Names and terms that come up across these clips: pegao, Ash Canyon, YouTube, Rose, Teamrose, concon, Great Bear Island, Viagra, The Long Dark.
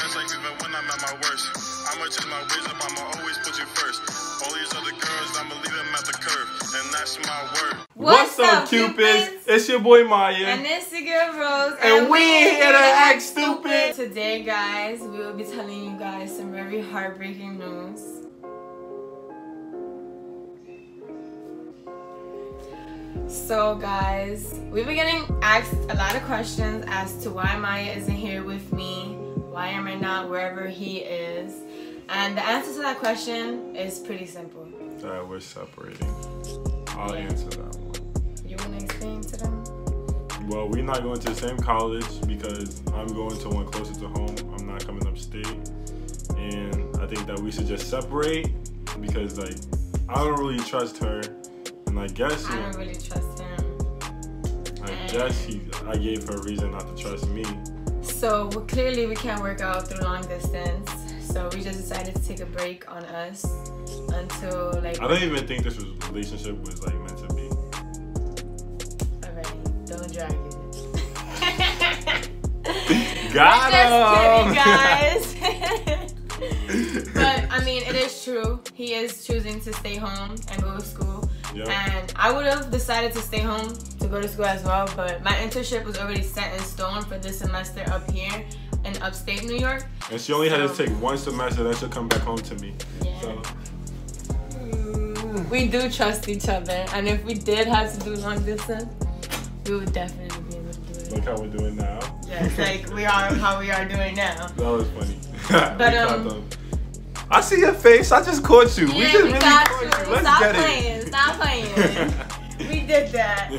flashlights even when I'm at my worst. I'ma change my ways up, I'ma always put you first. All these other girls, I'ma leave them at the curb, and that's my word. What's up, Cupids? It's your boy Maya. And it's your girl Rose. And we here to act stupid. Today, guys, we will be telling you guys some very heartbreaking news. So guys, we've been getting asked a lot of questions as to why Maya isn't here with me, why am I not wherever he is, and the answer to that question is pretty simple. That we're separating. I'll answer that one. You want to explain to them? Well, we're not going to the same college because I'm going to one closer to home. I'm not coming upstate, and I think that we should just separate because, like, I don't really trust her. And I guess I don't really trust him. I gave her a reason not to trust me. So clearly we can't work out through long distance. So we just decided to take a break on us until like. I don't even think this relationship was like meant to be. Alright, don't drag it. Got him, guys. But I mean, it is true. He is choosing to stay home and go to school. Yep. And I would have decided to stay home to go to school as well, but my internship was already set in stone for this semester up here in upstate New York. And she only had to take one semester, then she'll come back home to me. Yeah. So. We do trust each other, and if we did have to do long distance, we would definitely be able to do it. Like how we're doing now? Yes, like we are how we are doing now. That was funny. But I see your face. I just caught you. Yeah, we just really caught you. Let's get it. Stop playing. We did that.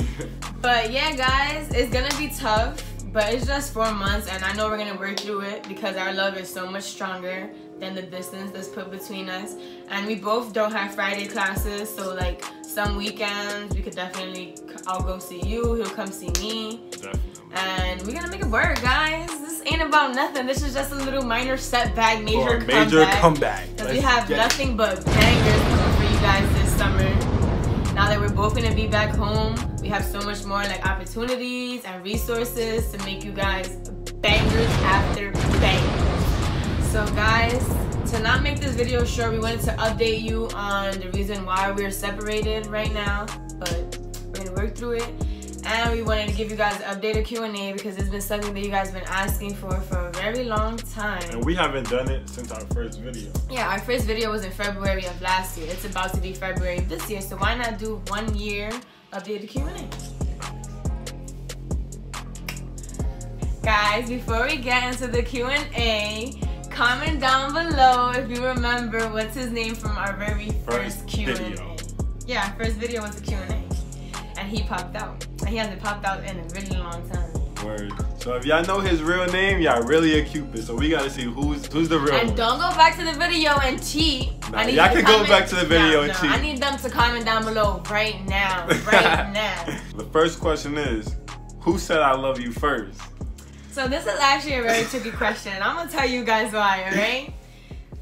But yeah, guys, it's gonna be tough. But it's just 4 months, and I know we're gonna work through it because our love is so much stronger than the distance that's put between us. And we both don't have Friday classes, so like some weekends we could definitely. I'll go see you. He'll come see me. Definitely. And we're gonna make it work, guys. This ain't about nothing. This is just a little minor setback, major comeback. Because we have nothing but bangers coming for you guys this summer. Now that we're both gonna be back home, we have so much more like opportunities and resources to make you guys bangers after bangers. So guys, to not make this video short, we wanted to update you on the reason why we're separated right now, but we're gonna work through it. And we wanted to give you guys an updated Q&A because it's been something that you guys have been asking for a very long time. And we haven't done it since our first video. Yeah, our first video was in February of last year. It's about to be February of this year, so why not do 1 year updated Q&A? Guys, before we get into the Q&A, comment down below if you remember what's his name from our very first Q&A. Yeah, first video was the Q&A. And he popped out. And he hasn't popped out in a really long time. Word. So if y'all know his real name, y'all really a Cupid. So we gotta see who's the real one. And don't go back to the video and cheat. Nah, y'all can go back to the video and cheat. I need them to comment down below right now. Right now. The first question is, who said I love you first? So this is actually a very tricky question. I'm gonna tell you guys why, alright?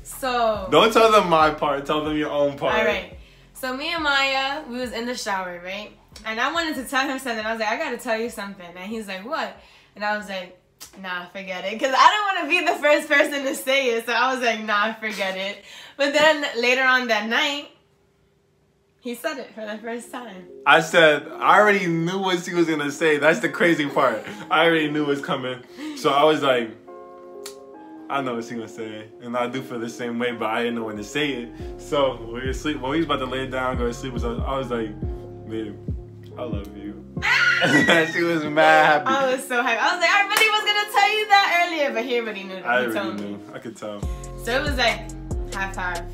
So don't tell them my part, tell them your own part. Alright. So me and Maya, we was in the shower, right? And I wanted to tell him something. I was like, I gotta tell you something. And he's like, what? And I was like, nah, forget it. Because I don't want to be the first person to say it. So I was like, nah, forget it. But then later on that night, he said it for the first time. I said, I already knew what she was going to say. That's the crazy part. I already knew it was coming. So I was like, I know what she's going to say. And I do feel the same way, but I didn't know when to say it. So when we were asleep, when we was about to lay down, go to sleep, I was like, babe, I love you. She was mad happy. I was so happy. I was like, I really was gonna tell you that earlier, but he already knew. He already told me. I could tell. So it was like high five.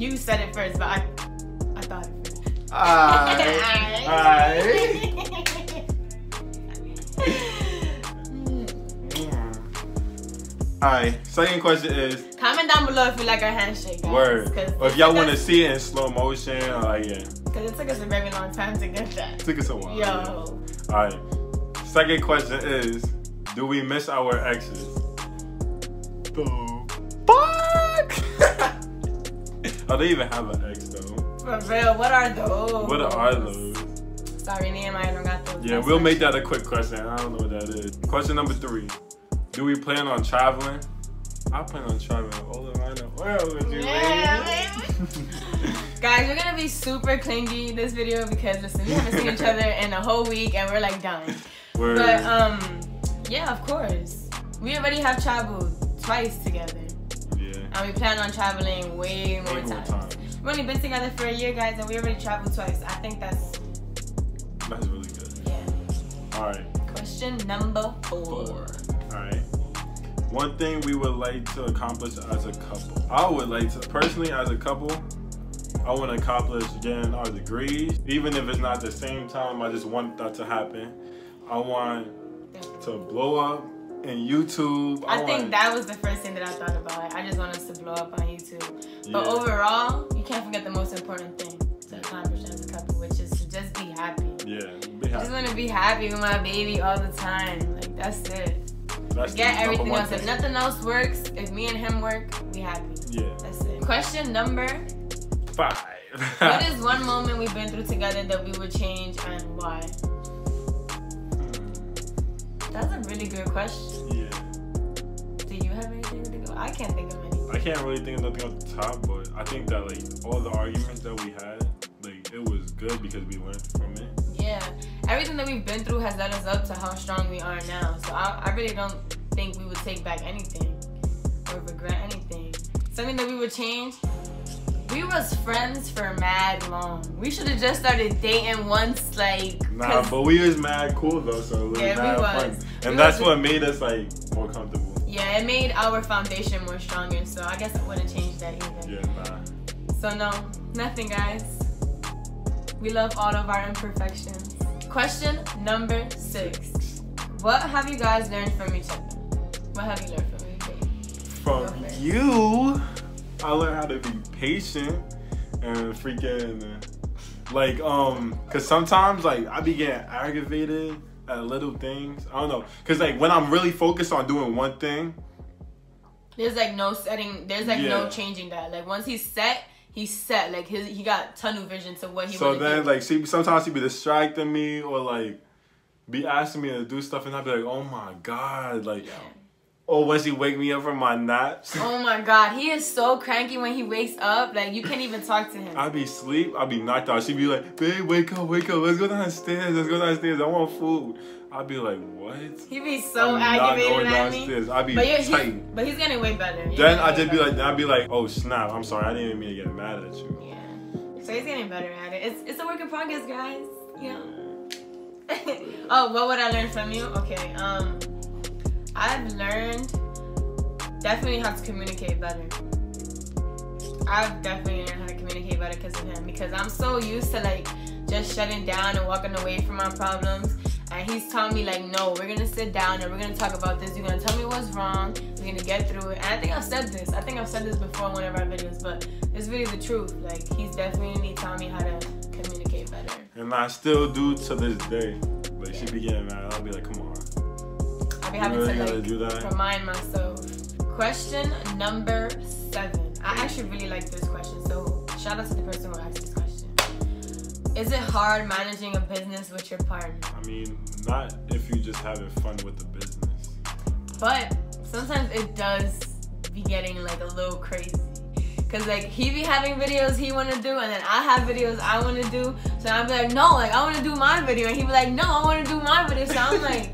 You said it first, but I thought it first. Alright, second question is, comment down below if you like our handshake, guys. Word. Or if y'all want to see it in slow motion, yeah. Because it took us a very long time to get that. It took us a while. Yo. Yeah. Alright. Second question is, do we miss our exes? The fuck? Oh, they even have an ex though. For real, what are those? What are those? Sorry, Nehemiah, I don't got those. Yeah, we'll make that a quick question. I don't know what that is. Question number 3. Do we plan on traveling? I plan on traveling all around the world with you, baby. Guys, we're gonna be super clingy this video because listen, we haven't seen each other in a whole week and we're like dying. Word. But yeah, of course. We already have traveled twice together. Yeah. And we plan on traveling way more times. We've only been together for a year, guys, and we already traveled twice. I think that's really good. Yeah. Alright. Question number four. Alright. One thing we would like to accomplish as a couple. I would like to, personally, as a couple, I want to accomplish getting our degrees. Even if it's not at the same time, I just want that to happen. I want to blow up in YouTube. I think that was the first thing that I thought about. I just want us to blow up on YouTube. Yeah. But overall, you can't forget the most important thing to accomplish as a couple, which is to just be happy. Yeah, be happy. I just want to be happy with my baby all the time. Like, that's it. Get everything else. If nothing else works, if me and him work, we happy. Yeah. That's it. Question number 5. What is one moment we've been through together that we would change and why? That's a really good question. Yeah. Do you have anything to go? I can't think of anything. I can't really think of nothing off the top, but I think that like all the arguments that we had, like it was good because we learned from it. Yeah. Everything that we've been through has led us up to how strong we are now. So I really don't think we would take back anything or regret anything. Something that we would change, we was friends for mad long. We should have just started dating once, like... Nah, but we was mad cool though, so it was mad fun. And that's what made us like more comfortable. Yeah, it made our foundation more stronger, so I guess I wouldn't change that either. Yeah, nah. So no, nothing guys. We love all of our imperfections. Question number 6. What have you guys learned from each other? What have you learned from each other? From you, I learned how to be patient and freaking like cause sometimes like I be getting aggravated at little things. I don't know, cause like when I'm really focused on doing one thing, there's like no setting. There's like no changing that. Like once he's set. He's set, like he got tunnel vision to what he wanted to do. So then, like, sometimes she be distracting me or like be asking me to do stuff, and I be like, oh my god, like, oh, when she wake me up from my naps. Oh my god, he is so cranky when he wakes up, like you can't even talk to him. I be sleep, I be knocked out. She be like, babe, wake up, let's go downstairs, I want food. I be like, what? He be so aggravated at me. I be tight. But he's getting way better. Then I just be like, oh snap! I'm sorry, I didn't even mean to get mad at you. Yeah. So he's getting better at it. It's a work in progress, guys. You know. Oh, what would I learn from you? Okay. I've learned definitely how to communicate better. I've definitely learned how to communicate better because of him. Because I'm so used to like just shutting down and walking away from my problems. And he's telling me like, no, we're gonna sit down and we're gonna talk about this. You're gonna tell me what's wrong. We're gonna get through it. And I think I've said this. I think I've said this before in one of our videos, but it's really the truth. Like, he's definitely telling me how to communicate better. And I still do to this day. Like, she be getting mad. I'll be like, come on. I'll be having to like remind myself. Question number 7. I actually really like this question. So shout out to the person who asked this question. Is it hard managing a business with your partner? I mean, not if you just having fun with the business. But sometimes it does be getting like a little crazy. Cause like he be having videos he wanna do and then I have videos I wanna do. So I'll be like, no, like I wanna do my video. And he be like, no, I wanna do my video. So I'm like,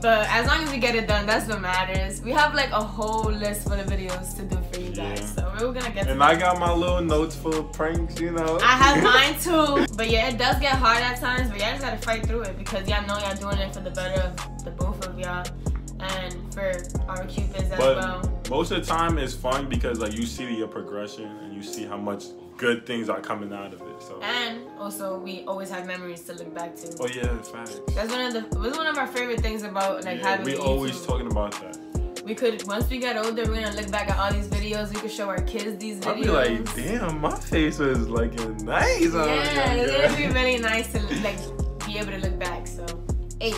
but as long as we get it done, that's what matters. We have like a whole list full of videos to do for you guys. Yeah. So we're gonna get to I got my little notes full of pranks, you know. I have mine too. But yeah, it does get hard at times, but y'all just gotta fight through it because y'all know y'all doing it for the better of the both of y'all and for our cupids as well. Most of the time it's fun because like you see your progression and you see how much good things are coming out of it. So and also we always have memories to look back to. Oh yeah, facts. That's one of our favorite things about like having we always talking about that. We could once we get older we're gonna look back at all these videos, we could show our kids these videos. I'd be like, damn, my face was like nice. Yeah, it would be really nice to like be able to look back. So 8.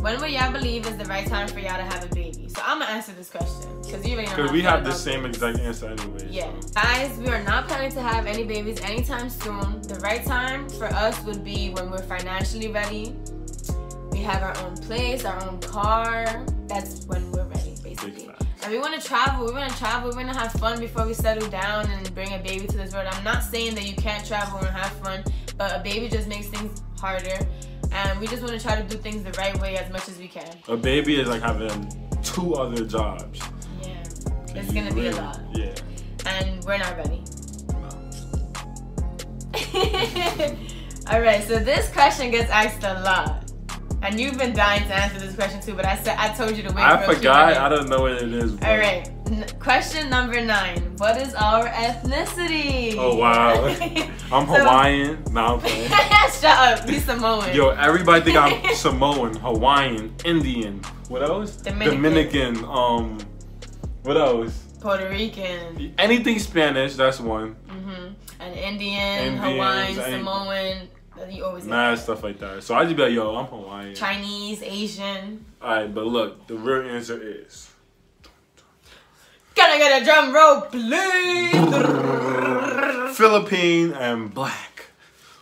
When will y'all believe is the right time for y'all to have a baby? So I'm gonna answer this question because you already know we have the same exact answer anyway. Yeah, guys, we are not planning to have any babies anytime soon. The right time for us would be when we're financially ready. We have our own place, our own car. That's when we're ready, basically. And we want to travel, we want to travel, we want to have fun before we settle down and bring a baby to this world. I'm not saying that you can't travel and have fun, but a baby just makes things harder. And we just want to try to do things the right way as much as we can. A baby is like having 2 other jobs. Yeah, it's going to be a lot. Yeah. And we're not ready. No. Alright, so this question gets asked a lot. And you've been dying to answer this question too, but I told you to wait for a few minutes. I forgot. I don't know what it is. All right. Question number 9. What is our ethnicity? Oh, wow. I'm Hawaiian. No, I'm playing. Shut up. You're Samoan. Yo, everybody think I'm Samoan, Hawaiian, Indian. What else? Dominican. What else? Puerto Rican. Anything Spanish, that's one. Mm-hmm. And Indian, Hawaiian, Samoan. You always mad stuff like that. So I just be like, yo, I'm Hawaiian. Chinese, Asian. Alright, but look, the real answer is... Can I get a drum roll, please? Philippine and black.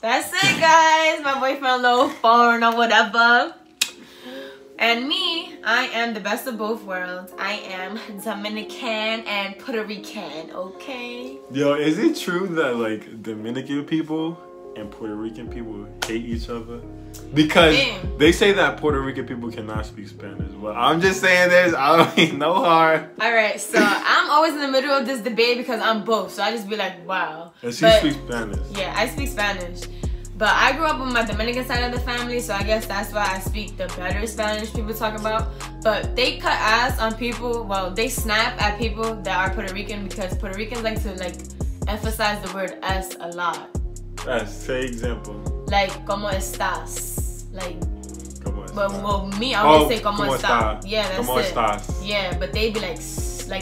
That's it, guys. My boyfriend, little foreign or whatever. And me, I am the best of both worlds. I am Dominican and Puerto Rican, okay? Yo, is it true that, like, Dominican people and Puerto Rican people hate each other? Because they say that Puerto Rican people cannot speak Spanish. Well, I'm just saying this. I don't mean no harm. Alright, so I'm always in the middle of this debate because I'm both. So I just be like, wow. And she speaks Spanish. Yeah, I speak Spanish. But I grew up on my Dominican side of the family, so I guess that's why I speak the better Spanish people talk about. But they cut ass on people. Well, they snap at people that are Puerto Rican because Puerto Ricans like to emphasize the word "s" a lot. Say example. Like, ¿cómo estás? Like, ¿cómo estás? Well, me, I always say, ¿cómo estás? Yeah, that's it. ¿Cómo estás? Yeah, but they be like,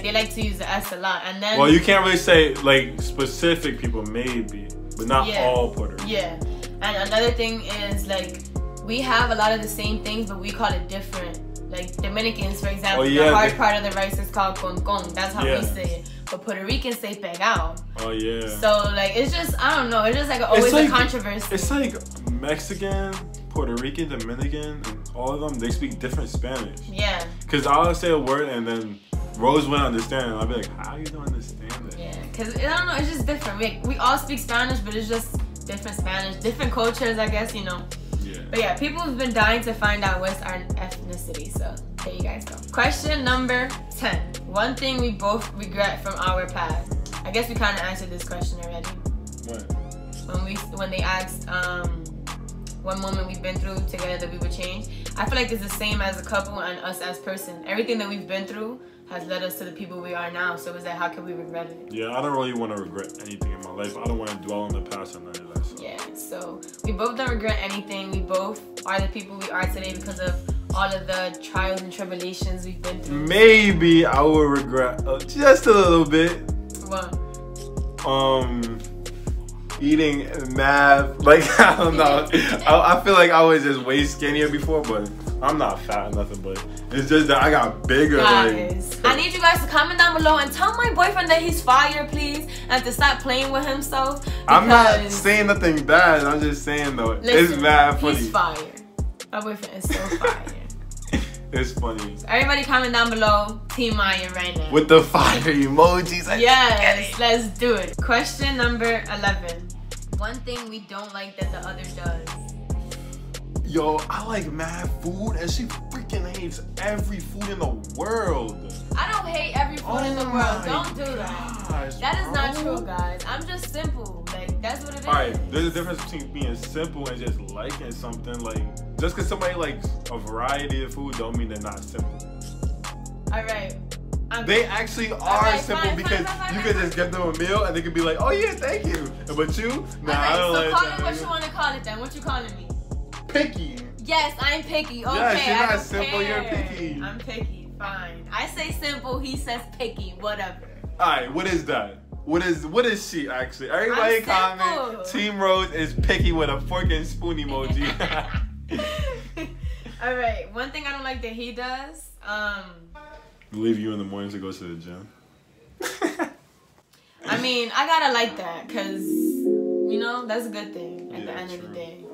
they like to use the S a lot. And then... Well, you can't really say, like, specific people, maybe. But not all Puerto Rican. Yeah. And another thing is, like, we have a lot of the same things, but we call it different. Like, Dominicans, for example, the hard part of the rice is called concon. That's how we say it. But Puerto Ricans say pegao. Oh, yeah. So, like, it's just, I don't know. It's just, like, always a controversy. It's like Mexican, Puerto Rican, Dominican, and all of them, they speak different Spanish. Yeah. Because I'll say a word, and then Rose wouldn't understand it. I'll be like, how you don't understand it? Yeah. Because, I don't know, it's just different. We all speak Spanish, but it's just different Spanish. Different cultures, I guess, you know. Yeah. But, yeah, people have been dying to find out what's our ethnicity, so... There you guys go. Question number 10. One thing we both regret from our past. I guess we kind of answered this question already. What? When they asked what moment we've been through together that we would change. I feel like it's the same as a couple and us as person. Everything that we've been through has led us to the people we are now. So it's like, how can we regret it? Yeah, I don't really want to regret anything in my life. I don't want to dwell on the past and none of that. So. Yeah, so we both don't regret anything. We both are the people we are today because of all of the trials and tribulations we've been through. Maybe I will regret just a little bit. What? Eating mad. Like, I don't know. I feel like I was just way skinnier before, but I'm not fat or nothing, but it's just that I got bigger. Guys, I need you guys to comment down below and tell my boyfriend that he's fire, please, and to stop playing with himself. I'm not saying nothing bad. I'm just saying, though, listen, it's mad funny. He's fire. My boyfriend is so fire. It's funny. So everybody comment down below, Team Ryan right now. With the fire emojis. Yes, let's do it. Question number 11. One thing we don't like that the other does. Yo, I like mad food and she freaking hates every food in the world. I don't hate every food in the world. Don't do that. Gosh, that is not true, guys. I'm just simple. Like, that's what it is. Alright, there's a difference between being simple and just liking something. Like, just because somebody likes a variety of food don't mean they're not simple. Alright. They actually are simple because you can just give them a meal and they can be like, oh yeah, thank you. But you? Nah, I don't like it. So call it what you want to call it then. What you calling me? Picky. Yes, I'm picky. Okay, yes, you're not simple, you're picky. I'm picky. Fine. I say simple, he says picky. Whatever. Alright, what is that? What is she actually? Everybody comment. Team Rose is picky with a fork and spoon emoji. Alright, one thing I don't like that he does. Leave you in the morning to go to the gym. I mean, I gotta like that because, you know, that's a good thing at the end of the day.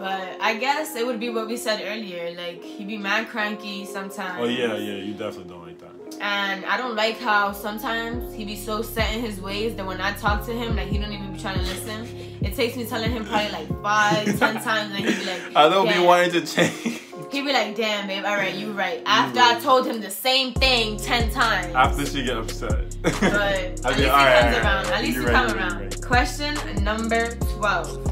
But I guess it would be what we said earlier. Like, he be mad cranky sometimes. Oh, yeah, yeah. You definitely don't like that. And I don't like how sometimes he be so set in his ways that when I talk to him, like, he don't even be trying to listen. It takes me telling him probably, like, 5, 10 times. And he be like... I don't be wanting to change. He be like, damn, babe. All right, you right. After I told him the same thing 10 times. After she get upset. But at least he comes around. Right. Question number 12.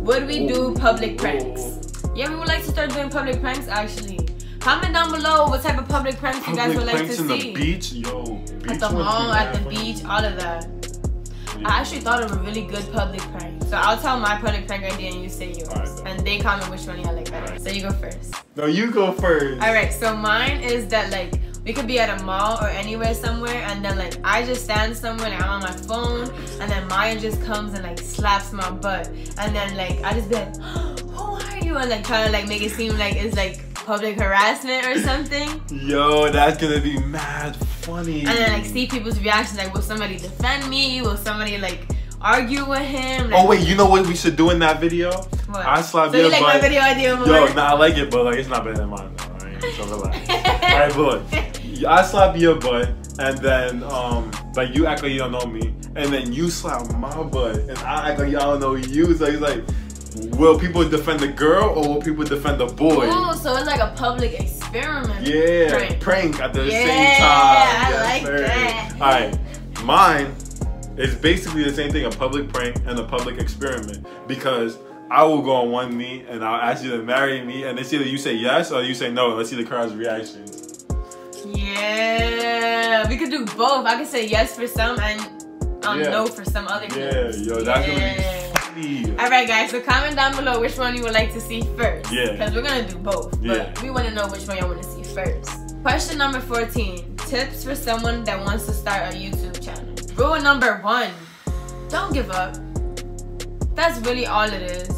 Would we do public pranks? Yeah, we would like to start doing public pranks, actually. Comment down below what type of public pranks you guys would like to see. Public pranks in the beach? Yo, beach. At the mall, at the beach, all of that. Yeah. I actually thought of a really good public prank. So I'll tell my public prank idea and you say yours. Right, and they comment which one you like better. Right. So you go first. No, you go first. All right, so mine is that, like, we could be at a mall or anywhere somewhere, and then, like, I just stand somewhere, like, I'm on my phone, and then Maya just comes and, like, slaps my butt, and then, like, I just be like, who are you? And, like, trying to, like, make it seem like it's, like, public harassment or something. Yo, that's gonna be mad funny. And then, like, see people's reactions, like, will somebody defend me? Will somebody, like, argue with him? Like, oh wait, you know what we should do in that video? What? I slap your butt. So you like my video idea more? Yo, nah, I like it, but, like, it's not better than mine, though. So relax. Alright, but look, I slap your butt, and then like, you act like you don't know me, and then you slap my butt, and I act like I don't know you. So it's like, will people defend the girl or will people defend the boy? Oh, so it's like a public experiment. Yeah, prank at the same time. Yeah, I like that. Alright, mine is basically the same thing, a public prank and a public experiment, because I will go on one knee and I'll ask you to marry me, and it's either you say yes or you say no. Let's see the crowd's reaction. Yeah, we could do both. I could say yes for some and no for some other kids. Yeah, yo, that's gonna be funny. Alright guys, so comment down below which one you would like to see first. Yeah. Because we're gonna do both. But we wanna know which one y'all wanna see first. Question number 14. Tips for someone that wants to start a YouTube channel. Rule number 1. Don't give up. That's really all it is.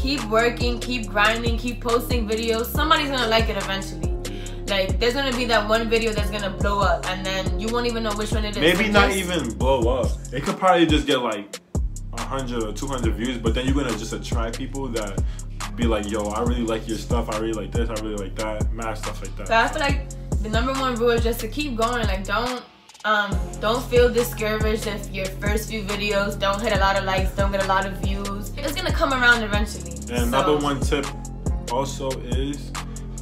Keep working, keep grinding, keep posting videos. Somebody's gonna like it eventually. Like, there's gonna be that one video that's gonna blow up, and then you won't even know which one it is. Maybe not even blow up. It could probably just get like 100 or 200 views, but then you're gonna just attract people that be like, yo, I really like your stuff, I really like this, I really like that, mad stuff like that. So I feel like the number 1 rule is just to keep going. Like, don't feel discouraged if your first few videos don't hit a lot of likes, don't get a lot of views. It's gonna come around eventually. And another one tip also is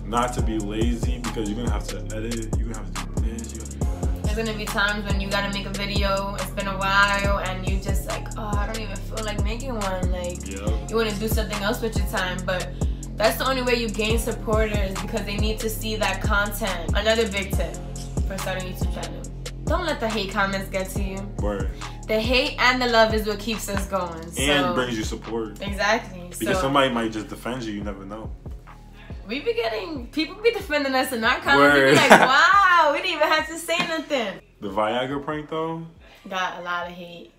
not to be lazy, because you're gonna have to edit, you're gonna have to do this, you're gonna do that. There's gonna be times when you gotta make a video, it's been a while, and you just like, oh, I don't even feel like making one. Like, you wanna do something else with your time, but that's the only way you gain supporters, because they need to see that content. Another big tip for starting a YouTube channel. Don't let the hate comments get to you. Word. The hate and the love is what keeps us going. So. And brings you support. Exactly. Because somebody might just defend you. You never know. We be getting... People be defending us in our comments. We be like, wow, we didn't even have to say nothing. The Viagra prank, though? Got a lot of hate.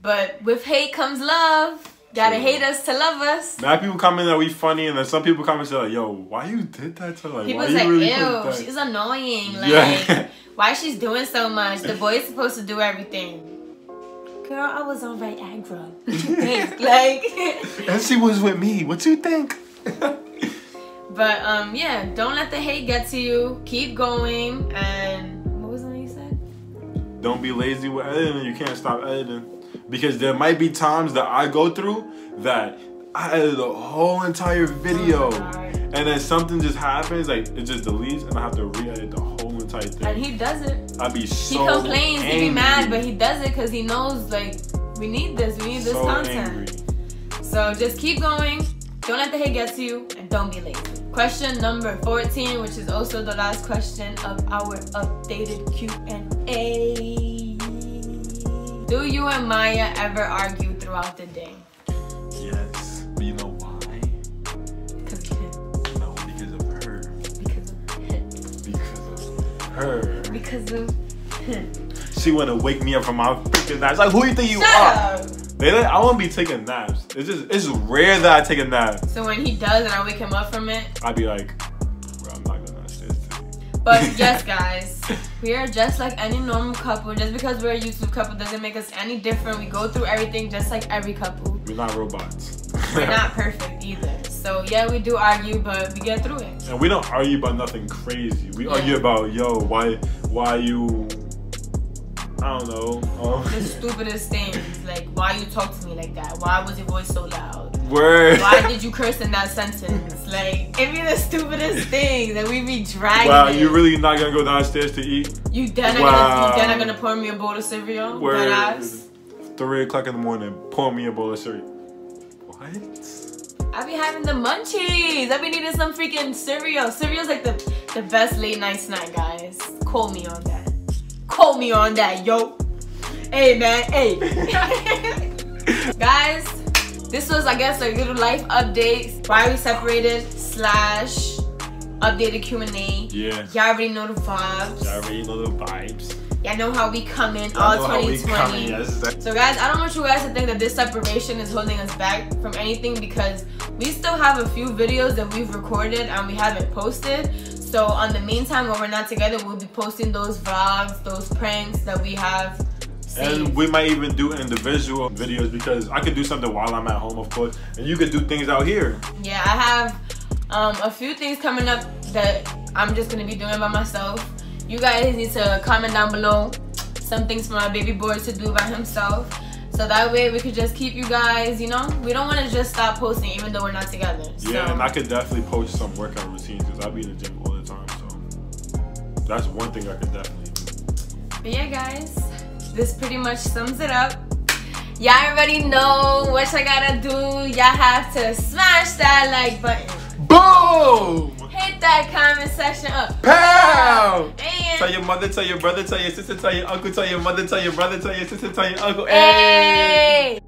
But with hate comes love. Gotta hate us to love us. Now people comment that we funny, and then some people comment like, yo, why you did that to her? Like, people's like, really ew, she's annoying. Like... Yeah. Why she's doing so much? The boy is supposed to do everything. Girl, I was on Viagra. What you think? Like, and she was with me. What you think? But yeah, don't let the hate get to you. Keep going. And what was the one you said? Don't be lazy with editing. You can't stop editing, because there might be times that I go through that I edited a whole entire video, and then something just happens, like it just deletes, and I have to re-edit the whole. And he does it. I'd be so angry. He complains, he be mad, but he does it because he knows, like, we need this content. Angry. So just keep going. Don't let the hate get to you, and don't be lazy. Question number 14, which is also the last question of our updated Q&A. Do you and Maya ever argue throughout the day? Yes, but you know why? Her. Because of him. She wanna wake me up from my freaking naps. Like, who you think you are? Baby, I won't be taking naps. It's rare that I take a nap. So when he does and I wake him up from it, I'd be like, bro, I'm not gonna say this to you. But yes, guys, we are just like any normal couple. Just because we're a YouTube couple doesn't make us any different. We go through everything just like every couple. We're not robots. We're not perfect either. So yeah, we do argue, but we get through it. And we don't argue about nothing crazy. We argue about, yo, why you, I don't know. The stupidest things, like why you talk to me like that? Why was your voice so loud? Word. Why did you curse in that sentence? Like, it be the stupidest thing that we be dragging. Wow, you really not gonna go downstairs to eat? You done? Wow. You done? Gonna pour me a bowl of cereal? Word. Ass? 3 o'clock in the morning, pour me a bowl of cereal. What? I be having the munchies. I be needing some freaking cereal. Cereal's like the best late night snack, guys. Call me on that. Quote me on that, yo. Hey, man, hey. Guys, this was, I guess, a little life update. Why we separated / updated Q&A. Yeah. Y'all already know the vibes. Y'all already know the vibes. Y'all know how we coming, all 2020. Yes. So, guys, I don't want you guys to think that this separation is holding us back from anything, because we still have a few videos that we've recorded and we haven't posted. So on the meantime, when we're not together, we'll be posting those vlogs, those pranks that we have saved. And we might even do individual videos, because I could do something while I'm at home, of course, and you could do things out here. Yeah, I have a few things coming up that I'm just gonna be doing by myself. You guys need to comment down below some things for my baby boy to do by himself. So that way we could just keep you guys, you know? We don't want to just stop posting even though we're not together. So. Yeah, and I could definitely post some workout routines, because I'll be in the gym all the time. So that's one thing I could definitely do. But yeah, guys, this pretty much sums it up. Y'all already know what y'all gotta do. Y'all have to smash that like button. Boom! Hit that comment section up. Pow! And tell your mother, tell your brother, tell your sister, tell your uncle, tell your mother, tell your brother, tell your sister, tell your uncle. Hey!